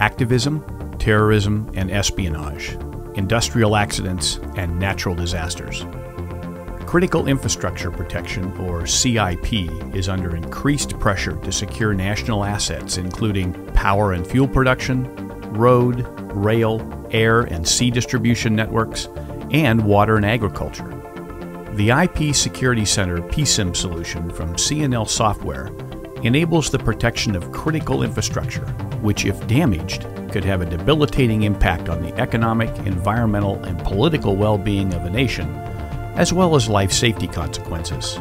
activism, terrorism and espionage, industrial accidents, and natural disasters. Critical Infrastructure Protection, or CIP, is under increased pressure to secure national assets including power and fuel production, road, rail, air and sea distribution networks, and water and agriculture. The IP Security Center PSIM solution from CNL Software enables the protection of critical infrastructure, which if damaged, could have a debilitating impact on the economic, environmental, and political well-being of a nation, as well as life safety consequences.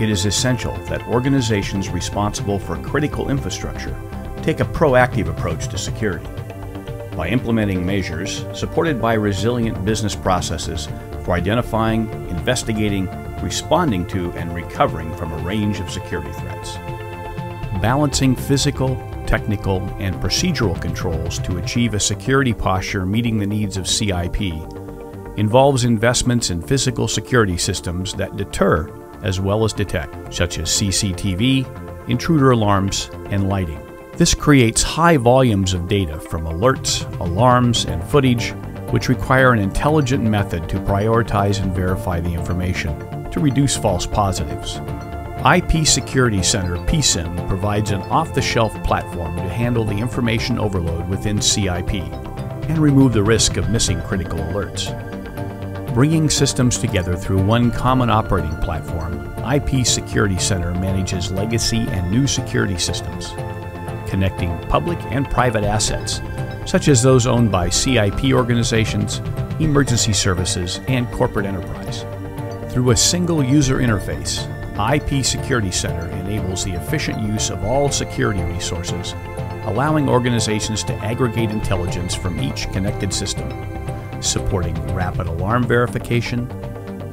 It is essential that organizations responsible for critical infrastructure take a proactive approach to security. By implementing measures supported by resilient business processes for identifying, investigating, responding to, and recovering from a range of security threats. Balancing physical, technical, and procedural controls to achieve a security posture meeting the needs of CIP involves investments in physical security systems that deter as well as detect, such as CCTV, intruder alarms, and lighting. This creates high volumes of data from alerts, alarms, and footage, which require an intelligent method to prioritize and verify the information to reduce false positives. IP Security Center PSIM provides an off-the-shelf platform to handle the information overload within CIP and remove the risk of missing critical alerts. Bringing systems together through one common operating platform, IP Security Center manages legacy and new security systems, connecting public and private assets such as those owned by CIP organizations, emergency services, and corporate enterprise. Through a single user interface, IP Security Center enables the efficient use of all security resources, allowing organizations to aggregate intelligence from each connected system, supporting rapid alarm verification,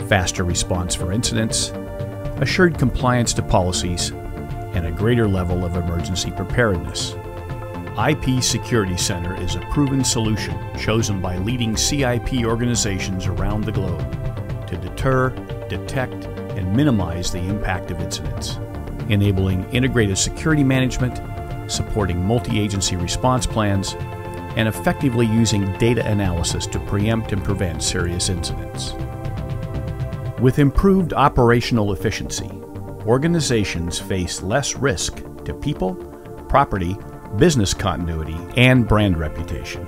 faster response for incidents, assured compliance to policies, and a greater level of emergency preparedness. IP Security Center is a proven solution chosen by leading CIP organizations around the globe to deter, detect, and minimize the impact of incidents, enabling integrated security management, supporting multi-agency response plans, and effectively using data analysis to preempt and prevent serious incidents. With improved operational efficiency, organizations face less risk to people, property, business continuity, and brand reputation.